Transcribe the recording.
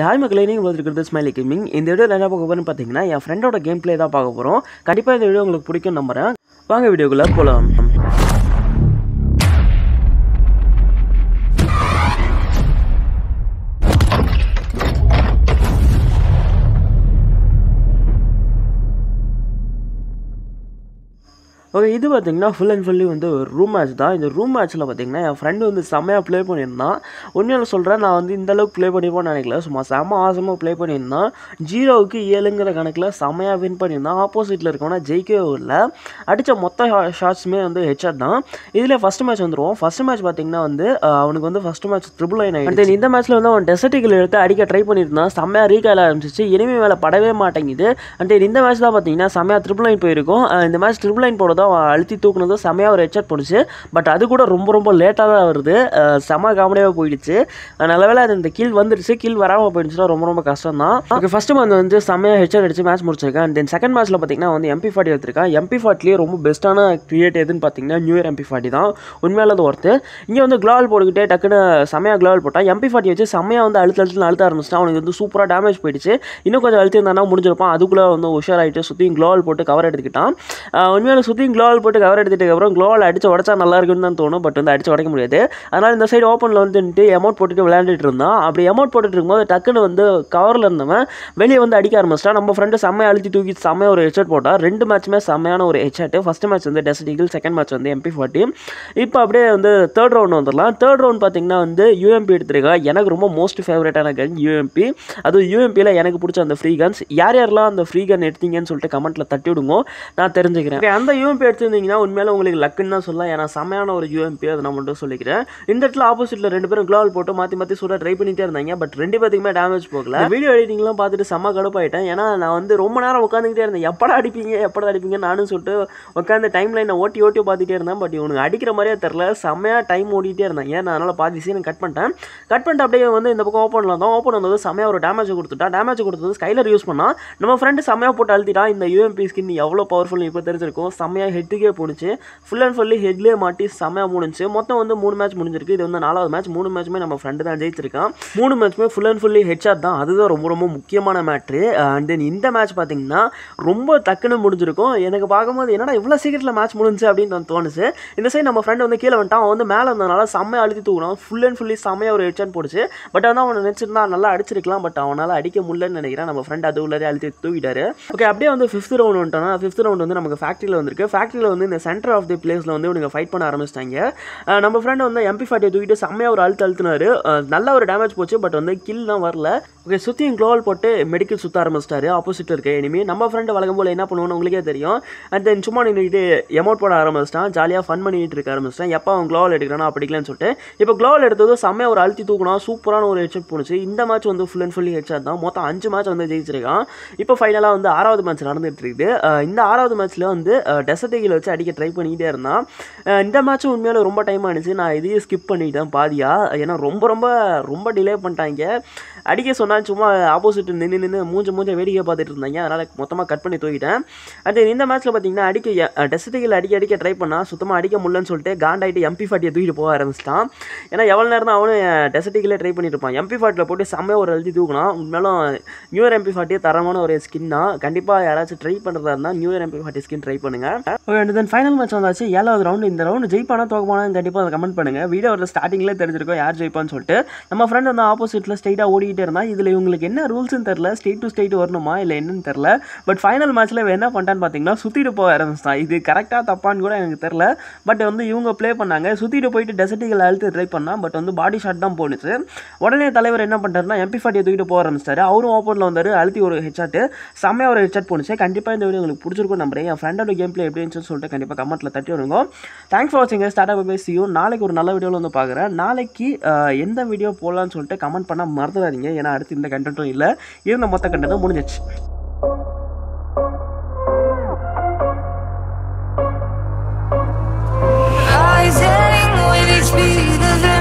Hi மக்களே, நீங்க பார்த்துக்கிறது ஸ்மைலி கேமிங். இந்த வீடியோல என்ன பார்க்க போறோம்னு பாத்தீங்கன்னா என் ஃப்ரெண்டோட கேம் ப்ளே தான் பார்க்க போறோம். கண்டிப்பா இந்த வீடியோ உங்களுக்கு பிடிக்கும் நம்புறேன். வாங்க வீடியோக்குள்ள போலாம். ஓகே, இது பார்த்தீங்கன்னா ஃபுல் அண்ட் ஃபுல்லி வந்து ஒரு ரூம் மேட்ச் தான். இந்த ரூம் மேட்ச்சில் பார்த்தீங்கன்னா என் ஃப்ரெண்டு வந்து செம்மையாக ப்ளே பண்ணியிருந்தான். ஒன்றும் சொல்கிறேன், நான் வந்து இந்தளவுக்கு ப்ளே பண்ணிப்போன்னு நினைக்கல. சும்மா செம்ம ஆசமாக ப்ளே பண்ணியிருந்தான். 0க்கு 7ங்கிற கணக்கில் செம்மையாக வின் பண்ணியிருந்தான். ஆப்போசிட்டில் இருக்கோன்னா ஜெயிக்கவே இல்லை. அடித்த மொத்த ஷாட்ஸுமே வந்து ஹெட்ஷாட் தான். இதில் ஃபஸ்ட் மேட்ச் வந்துடுவோம். ஃபஸ்ட் மேட்ச் பார்த்தீங்கன்னா வந்து அவனுக்கு வந்து ஃபஸ்ட் மேட்ச் 999 ஆகிடுச்சு. இந்த மேட்ச்சில் வந்து அவன் டெசர்ட்டிகள் எடுத்து அடிக்க ட்ரை பண்ணியிருந்தான். செம்மையாக ரீகாயில் ஆரம்பிச்சிச்சு. இனிமே மேலே படவே மாட்டேங்குது. இந்த மேட்ச் தான் பார்த்தீங்கன்னா செம்மையாக 999 போயிருக்கும். இந்த மேட்ச் 999 போட அழுத்தி தூக்குனது செமையாக ஒரு ஹெட்ஷாட் போடுச்சு. பட் அது கூட ரொம்ப ரொம்ப லேட்டாக தான் வருது. செம காமெடியாக போயிடுச்சு. நல்லவேளை இந்த கீழ் வந்துடுச்சு. கீழ் வராமல் போயிடுச்சுன்னா ரொம்ப ரொம்ப கஷ்டம் தான். ஃபர்ஸ்ட் மேட்ச் வந்து செமையாக ஹெட்ஷாட் அடிச்சு மேட்ச் முடிச்சிருக்கேன். தென் செகண்ட் மேட்ச்சில் பார்த்தீங்கன்னா வந்து MP40 எடுத்திருக்கேன். MP40லேயே ரொம்ப பெஸ்ட்டான கிரியேட் எதுன்னு பார்த்தீங்கன்னா நியூ இயர் MP40 தான். உண்மையால அது ஒர்த்து. இங்கே வந்து க்ளோவல் போட்டுக்கிட்டே டக்குன்னு செமையாக க்ளோவல் போட்டால் MP40 வச்சு செமையாக வந்து அழுத்த ஆரம்பிச்சுட்டா அவனுக்கு வந்து சூப்பராக டேமேஜ் போயிடுச்சு. இன்னும் கொஞ்சம் அழுத்திருந்தானா முடிஞ்சிருப்பான். அதுக்குள்ளே வந்து உஷாராகிட்டு சுற்றியும் க்ளோவல் போட்டு கவர் எடுத்துக்கிட்டான். உண்மையால சுற்றி க்ளோவல் போட்டு கவர் எடுத்துகிட்டதுக்கப்புறம் க்ளோவல் அடிச்சு உடச்சா நல்லா இருக்குன்னு தான் தோணும். பட் வந்து அடிச்சு உடைக்க முடியாது. அதனால் இந்த சைடு ஓப்பனில் வந்துட்டு அமௌண்ட் போட்டுட்டு விளையாண்டுட்டு இருந்தான். அப்படி அமௌண்ட் போட்டுட்டு இருக்கும்போது டக்குன்னு வந்து கவரில் இருந்தவன் வெளியே வந்து அடிக்க ஆரம்பிச்சிட்டான். நம்ம ஃப்ரெண்டு செம்மையாக அழுத்தி தூக்கி செம்மையாக ஒரு ஹெட்ஷாட் போட்டான். ரெண்டு மேட்சுமே செம்மையான ஒரு ஹெட்ஷாட். ஃபஸ்ட் மேட்ச் வந்து டெசர்ட்டிகள், செகண்ட் மேட்ச் வந்து MP40. இப்போ அப்படியே வந்து தேர்ட் ரவுண்ட் வந்துடலாம். தேர்ட் ரவுண்ட் பார்த்தீங்கன்னா வந்து UMP எடுத்துருக்கா. எனக்கு ரொம்ப மோஸ்ட் ஃபேவரேட்டான கன் UMP. அதுவும் UMPயில் எனக்கு பிடிச்ச அந்த ஃப்ரீ கன்ஸ். யாரெல்லாம் அந்த ஃப்ரீ கன் எடுத்தீங்கன்னு சொல்லிட்டு கமெண்ட்டில் தட்டி விடுங்க, நான் தெரிஞ்சுக்கிறேன். அந்த UMP எடுத்துருந்தீங்கன்னா உண்மையில உங்களுக்கு லக்குன்னு தான் சொல்லலாம். ஏன்னா செமையான ஒரு UMP, அதை நான் மட்டும் சொல்லிக்கிறேன். இந்த இடத்துல ஆப்போசிட்டில் ரெண்டு பேரும் க்ளோவல் போட்டு மாற்றி சுட ட்ரை பண்ணிகிட்டே இருந்தாங்க. பட் ரெண்டு பேருக்குமே டேமேஜ் போகல. வீடியோ எடிட்டிங்லாம் பார்த்துட்டு செம்ம கடுப்பாயிட்டேன். ஏன்னா நான் வந்து ரொம்ப நேரம் உட்காந்துக்கிட்டே இருந்தேன். எப்படா அடிப்பீங்க நானும் சொல்லிட்டு உட்காந்து டைம் லைனை ஓட்டி பார்த்துட்டே இருந்தேன். பட் இவனுக்கு அடிக்கிற மாதிரியே தெரில. செம்மையாக டைம் ஓடிட்டே இருந்தாங்க. நான் அதனால் பாதி சீன் கட் பண்ணிட்டு அப்படியே வந்து இந்த பக்கம் ஓப்பனில் இருந்தோம். ஓப்பன் வந்தது செம்மையாக ஒரு டேமேஜ் கொடுத்துட்டா. டேமேஜ் கொடுத்தது ஸ்கைலர் யூஸ் பண்ணால் நம்ம ஃப்ரெண்டு செம்மையாக போட்டு அழுத்திட்டா. இந்த UMP ஸ்கின் எவ்வளோ பவர்ஃபுல் இப்போ தெரிஞ்சிருக்கும். செம்மையாக ஹெட்டுக்கே போணுச்சு. ஃபுல் அண்ட் ஃபுல்லி ஹெட்லேயே மாட்டி செம்மையாக முடிஞ்சு. மொத்தம் வந்து 3 மேட்ச் முடிஞ்சிருக்கு. இது வந்து 4வது மேட்ச். 3 மேட்சுமே நம்ம ஃப்ரெண்டு தான் ஜெயிச்சிருக்கான். 3 மேட்சுமே ஃபுல் அண்ட் ஃபுல்லி ஹெட்ஷாட் தான். அதுதான் ரொம்ப ரொம்ப முக்கியமான மேட்ரு. அண்ட் தென் இந்த மேட்ச் பார்த்தீங்கன்னா ரொம்ப டக்குன்னு முடிஞ்சிருக்கும். எனக்கு பார்க்கும்போது என்னடா இவ்வளோ சீக்கிரத்தில் மேட்ச் முடிஞ்சு அப்படின்னு நான் தோணுச்சு. இந்த சைடு நம்ம ஃப்ரெண்டு வந்து கீழே வந்துட்டான். அவன் வந்து மேலே இருந்ததுனால செம்மையாக அழுத்தி தூக்கணும். ஃபுல் அண்ட் ஃபுல்லி செம்மையாக ஒரு ஹெட்ஷாட் போடுச்சு. பட் ஆனால் அவனை நினச்சிருந்தா நல்லா அடிச்சிருக்கலாம். பட் அவனால் அடிக்க முடியலன்னு நினைக்கிறேன். நம்ம ஃப்ரெண்ட் அது உள்ளே அழுத்தி தூக்கிட்டாரு. ஓகே, அப்படியே வந்து 5th ரவுண்ட் வந்துட்டோம்னா 5th ரவுண்ட் வந்து நமக்கு ஃபேக்ட்ரியில் வந்துருக்கு. ஃபேக்ட்ரியில் வந்து இந்த சென்டர் ஆஃப் தி பிளேஸில் வந்து இவங்க ஃபைட் பண்ண ஆரம்பிச்சிட்டாங்க. நம்ம ஃப்ரெண்டு வந்து MP40 தூக்கிட்டு செம்மையாக ஒரு அழுத்தினாரு. நல்ல ஒரு டேமேஜ் போச்சு. பட் வந்து கில் தான் வரல. ஓகே, சுற்றியும் க்ளோவல் போட்டு மெடிக்கல் சுற்ற ஆரம்பிச்சிட்டாரு. ஆப்போசிட்டில் இருக்க இனிமே நம்ம ஃப்ரெண்டு வழங்கும் போல் என்ன பண்ணுவோன்னு உங்களுக்கே தெரியும். அண்ட் தென் சும்மா நின்றுட்டு எமௌண்ட் போட ஆரம்பிச்சிட்டான். ஜாலியாக ஃபன் பண்ணிட்டு இருக்க ஆரம்பிச்சிட்டான். எப்போ அவன் க்ளோவல் எடுக்கிறானா அப்படிக்கலான்னு சொல்லிட்டு இப்போ க்ளோவல் எடுத்தது செம்மையாக ஒரு அழுத்தி தூக்கணும். சூப்பரான ஒரு ஹெட்ஷாட் போணுச்சு. இந்த மேட்ச் வந்து ஃபுல் அண்ட் ஃபுல்லி ஹெட்ஷாட் தான். மொத்தம் 5 மேட்ச் வந்து ஜெயிச்சிருக்கான். இப்போ ஃபைனலாக வந்து 6வது மேட்ச் நடந்துட்டு இருக்குது. இந்த 6வது மேட்ச்சில் வந்து டெசர்ட்டிகளை வச்சு அடிக்க ட்ரை பண்ணிக்கிட்டே இருந்தான். இந்த மேட்ச்சும் உண்மையில ரொம்ப டைம் ஆனிச்சு. நான் இதையும் ஸ்கிப் பண்ணிட்டேன் பாதியாக. ஏன்னா ரொம்ப ரொம்ப ரொம்ப டிலே பண்ணிட்டாங்க. அடிக்க சொன்னால் சும்மா ஆப்போசிட் நின்று மூஞ்ச வேடிக்கை பார்த்துட்டு இருந்தாங்க. அதனால் மொத்தமாக கட் பண்ணி தூக்கிட்டேன். அது இந்த மேட்ச்சில் பார்த்தீங்கன்னா அடிக்க டெசர்ட்டிகளை அடிக்க ட்ரை பண்ணால் சுத்தமாக அடிக்க முடியலன்னு சொல்லிட்டு காண்டாயிட்டு MP40 தூக்கிட்டு போக ஆரம்பிச்சிட்டான். ஏன்னா எவ்வளோ நேரம் தான் அவனும் டெசர்ட்டிகளே ட்ரை பண்ணிட்டு இருப்பான். MP40 போட்டு செம்மையாக ஒரு எழுதி தூக்கினா. உண்மையிலும் நியூ இயர் MP40 தரமான ஒரு ஸ்கின் தான். கண்டிப்பாக யாராச்சும் ட்ரை பண்ணுறதா இருந்தால் new year MP40 skin try பண்ணுங்க. அண்ட் தென் ஃபைனல் மேட்ச் வந்தாச்சு. 7வது ரவுண்டு. இந்த ரவுண்டு ஜெயிப்பானா தோக்கமானான்னு கண்டிப்பாக அதை கமெண்ட் பண்ணுங்கள். வீடியோவில் ஸ்டார்டிங்லேயே தெரிஞ்சிருக்கும் யார் ஜெயிப்பான்னு சொல்லிட்டு. நம்ம ஃப்ரெண்ட் வந்து ஆப்போசிட்டில் ஸ்ட்ரெயிட்டாக ஓடிக்கிட்டே இருந்தால். இதில் இவங்களுக்கு என்ன ரூல்ஸ்ன்னு தெரில. ஸ்டேட் டு ஸ்டேட் வரணுமா இல்லை என்னன்னு தெரில. பட் ஃபைனல் மேட்ச்சில் என்ன பண்ணிட்டான்னு பார்த்தீங்கன்னா சுற்றிட்டு போக ஆரம்பிச்சிட்டான். இது கரெக்டாக தப்பான்னு கூட எனக்கு தெரில. பட் வந்து இவங்க ப்ளே பண்ணாங்க. சுற்றிட்டு போயிட்டு டெசர்ட்டிகளை அழுத்து ட்ரை பண்ணால் பட் வந்து பாடி ஷாட் தான் போணுச்சு. உடனே தலைவர் என்ன பண்ணிட்டாருன்னா MP40 தூக்கிட்டு போக ஆரம்பிச்சிட்டாரு. அவரும் ஓப்பனில் வந்தார். அழுத்தி ஒரு ஹெட்ஷாட் செம்மையாக ஒரு ஹெட்ஷாட் போணுச்சு. கண்டிப்பாக இந்த வீடியோ உங்களுக்கு பிடிச்சிருக்கும் நம்புறேன். என் ஃப்ரெண்டோட கேம் ப்ளே எப்படி இருந்துச்சுன்னு சொல்லிட்டு கண்டிப்பாக கமெண்ட்டில் தட்டி விடுங்க. தேங்க்ஸ் ஃபார் வாட்சிங். ஸ்டார்ட் பேசியும் நாளைக்கு ஒரு நல்ல வீடியோவில் வந்து பார்க்குறேன். நாளைக்கு எந்த வீடியோ போடலான்னு சொல்லிட்டு கமெண்ட் பண்ணால் மறந்துடாதீங்க. ஏன்னா அடுத்து இந்த கண்டென்ட்டும் இல்லை. இருந்த மொத்த கண்டென்ட்டும் முடிஞ்சிச்சு.